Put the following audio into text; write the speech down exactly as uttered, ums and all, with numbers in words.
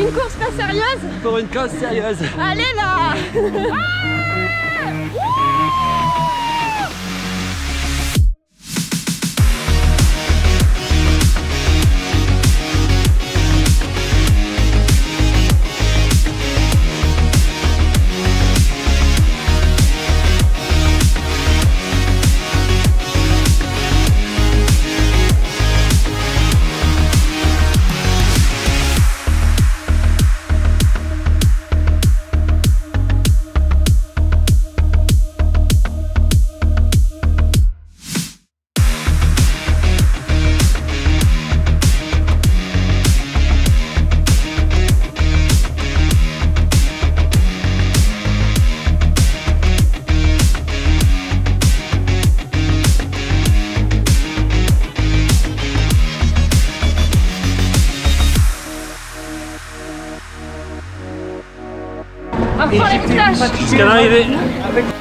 Une course pas sérieuse pour une cause sérieuse. Allez là. On va prendre les visages. Jusqu'à l'arrivée.